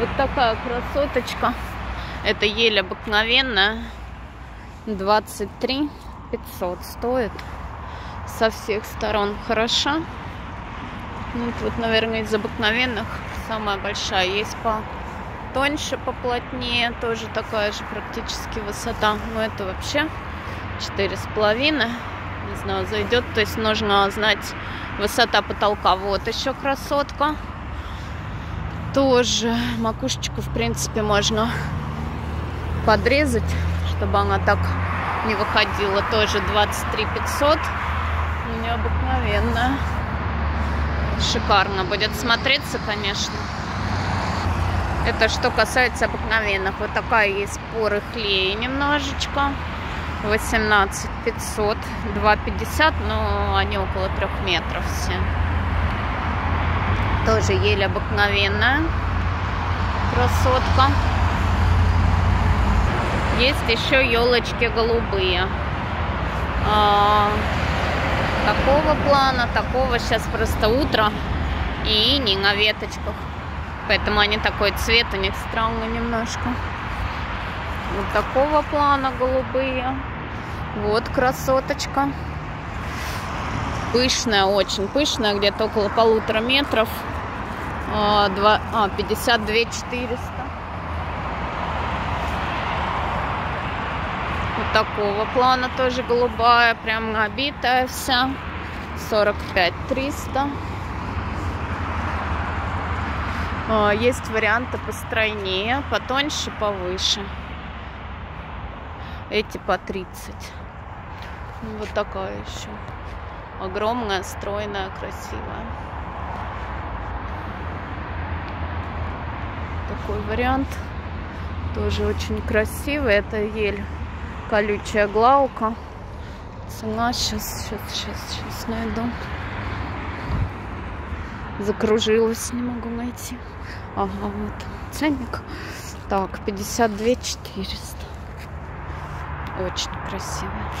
Вот такая красоточка. Это ель обыкновенная. 23 500 стоит. Со всех сторон хороша. Ну, тут, наверное, из обыкновенных самая большая. Есть потоньше, поплотнее. Тоже такая же практически высота. Но это вообще 4,5. Не знаю, зайдет. То есть нужно знать высота потолка. Вот еще красотка. Тоже макушечку, в принципе, можно подрезать, чтобы она так не выходила. Тоже 23 500. Необыкновенно. Шикарно будет смотреться, конечно. Это что касается обыкновенных. Вот такая есть поры хлея немножечко. 18 500. 2,50, но они около 3 метров все. Тоже ель обыкновенная. Красотка. Есть еще елочки голубые. Такого плана, такого сейчас просто утро. И не на веточках. Поэтому они такой цвет у них странный немножко. Вот такого плана голубые. Вот красоточка. Пышная, очень пышная. Где-то около 1,5 метров. 52 400. Вот такого плана тоже голубая, прям набитая вся. 45 300. Есть варианты постройнее, потоньше, повыше. Эти по 30. Вот такая еще. Огромная, стройная, красивая. Такой вариант. Тоже очень красивый. Это ель колючая глаука. Цена сейчас найду. Закружилась, не могу найти. Ага, вот ценник. Так, 52 400. Очень красивая.